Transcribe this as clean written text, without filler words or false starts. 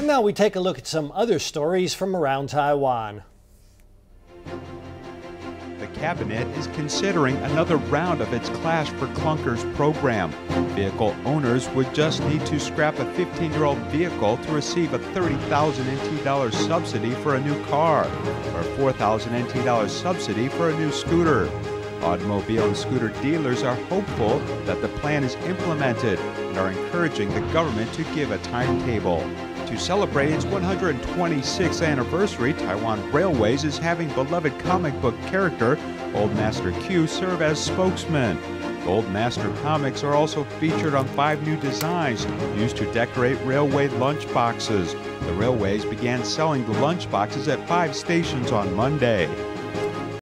And now we take a look at some other stories from around Taiwan. The cabinet is considering another round of its Clash for Clunkers program. Vehicle owners would just need to scrap a 15-year-old vehicle to receive a 30,000 NT$ subsidy for a new car or a 4,000 NT$ subsidy for a new scooter. Automobile and scooter dealers are hopeful that the plan is implemented and are encouraging the government to give a timetable. To celebrate its 126th anniversary, Taiwan Railways is having beloved comic book character Old Master Q serve as spokesman. Old Master comics are also featured on 5 new designs used to decorate railway lunchboxes. The railways began selling the lunchboxes at 5 stations on Monday.